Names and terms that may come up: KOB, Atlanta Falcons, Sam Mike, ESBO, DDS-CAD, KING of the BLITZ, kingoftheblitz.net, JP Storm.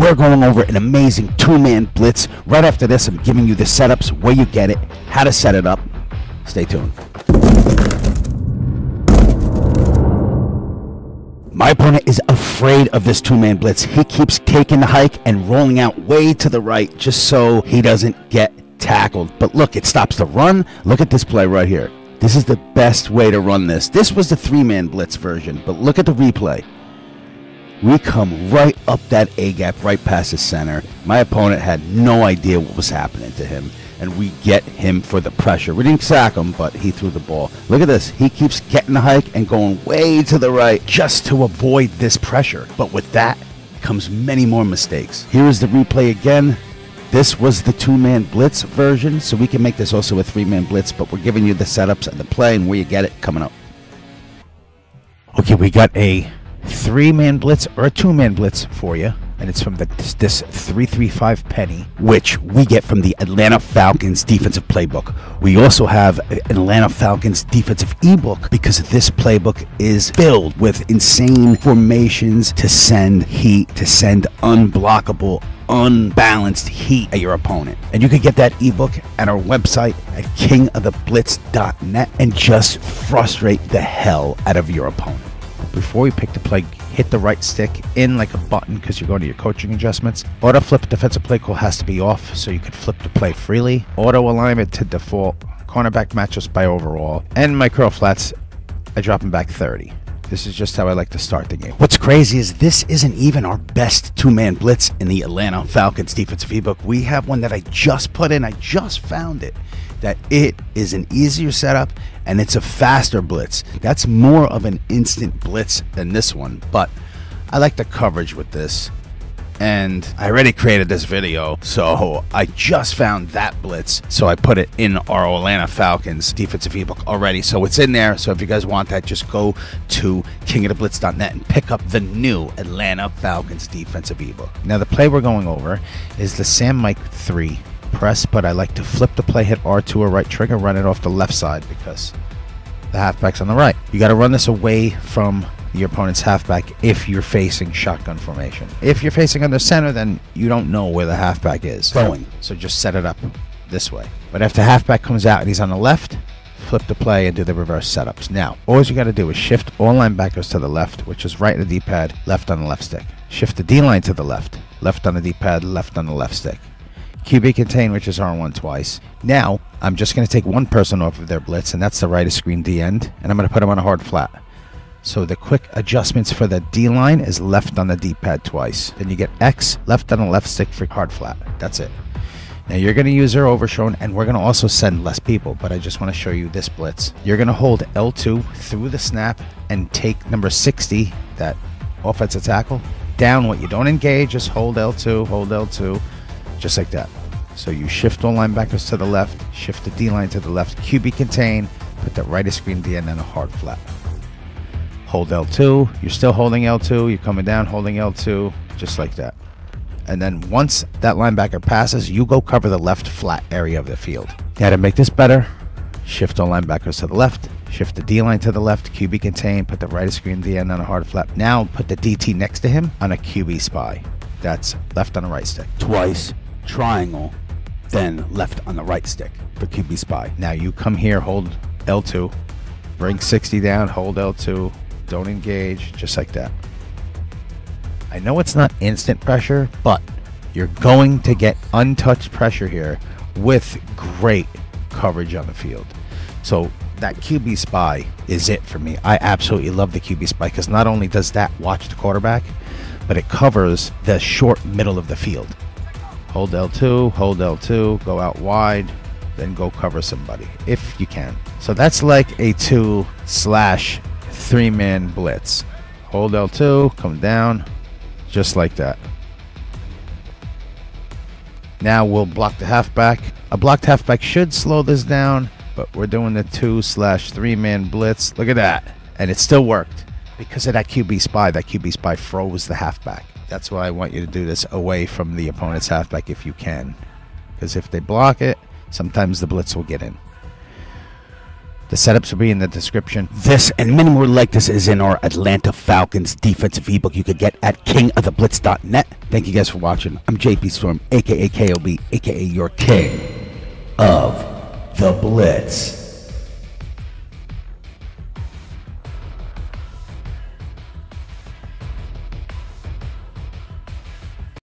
We're going over an amazing two-man blitz. Right after this, I'm giving you the setups, where you get it, how to set it up. Stay tuned. My opponent is afraid of this two-man blitz. He keeps taking the hike and rolling out way to the right just so he doesn't get tackled. But look, it stops the run. Look at this play right here. This is the best way to run this. This was the three-man blitz version, but look at the replay. We come right up that A-gap, right past the center. My opponent had no idea what was happening to him, and we get him for the pressure. We didn't sack him, but he threw the ball. Look at this. He keeps getting the hike and going way to the right just to avoid this pressure. But with that comes many more mistakes. Here is the replay again. This was the two-man blitz version, so we can make this also a three-man blitz, but we're giving you the setups and the play and where you get it coming up. Okay, we got a three-man blitz or a two-man blitz for you, and it's from this 3-3-5 penny, which we get from the Atlanta Falcons defensive playbook. We also have an Atlanta Falcons defensive ebook because this playbook is filled with insane formations to send heat, to send unblockable, unbalanced heat at your opponent. And you can get that ebook at our website at kingoftheblitz.net and just frustrate the hell out of your opponent. Before we pick the play, hit the right stick in like a button because you're going to your coaching adjustments. Auto flip defensive play call has to be off so you can flip the play freely. Auto alignment to default. Cornerback matchups by overall. And my curl flats, I drop them back 30. This is just how I like to start the game. What's crazy is this isn't even our best two-man blitz in the Atlanta Falcons defensive ebook. We have one that I just put in. I just found it. That it is an easier setup and it's a faster blitz. That's more of an instant blitz than this one, but I like the coverage with this. And I already created this video, so I just found that blitz. So I put it in our Atlanta Falcons defensive ebook already. So it's in there. So if you guys want that, just go to kingoftheblitz.net and pick up the new Atlanta Falcons defensive ebook. Now the play we're going over is the Sam Mike 3 press, but I like to flip the play, hit R2 or right trigger, run it off the left side because the halfback's on the right. You got to run this away from your opponent's halfback if you're facing shotgun formation. If you're facing under center, then you don't know where the halfback is going, so just set it up this way. But if the halfback comes out and he's on the left, flip the play and do the reverse setups. Now, all you got to do is shift all linebackers to the left, which is right in the D-pad, left on the left stick. Shift the D-line to the left, left on the D-pad, left on the left stick. QB contain, which is R1 twice. Now, I'm just going to take one person off of their blitz, and that's the right of screen D end, and I'm going to put him on a hard flat. So the quick adjustments for the D line is left on the D pad twice. Then you get X, left on the left stick for hard flat. That's it. Now you're going to use your overshown, and we're going to also send less people, but I just want to show you this blitz. You're going to hold L2 through the snap and take number 60, that offensive tackle, down what you don't engage. Just hold L2, hold L2, just like that. So you shift all linebackers to the left, shift the D line to the left, QB contain, put that right of screen D and then a hard flat. Hold L2, you're still holding L2, you're coming down, holding L2, just like that. And then once that linebacker passes, you go cover the left flat area of the field. Now to make this better, shift all linebackers to the left, shift the D-line to the left, QB contain, put the right of screen DN on a hard flap. Now put the DT next to him on a QB spy. That's left on the right stick. Twice, triangle, then left on the right stick for QB spy. Now you come here, hold L2, bring 60 down, hold L2, don't engage, just like that. I know it's not instant pressure, but you're going to get untouched pressure here with great coverage on the field. So that QB spy is it for me. I absolutely love the QB spy because not only does that watch the quarterback, but it covers the short middle of the field. Hold L2, go out wide, then go cover somebody if you can. So that's like a 2/3-man blitz. Hold L2, come down, just like that. Now we'll block the halfback. A blocked halfback should slow this down, but we're doing the 2/3-man blitz. Look at that. And it still worked because of that QB spy. That QB spy froze the halfback. That's why I want you to do this away from the opponent's halfback if you can, because if they block it, sometimes the blitz will get in. The setups will be in the description. This and many more like this is in our Atlanta Falcons defensive ebook you could get at kingoftheblitz.net. Thank you guys for watching. I'm JP Storm, a.k.a. KOB, a.k.a. your King of the Blitz.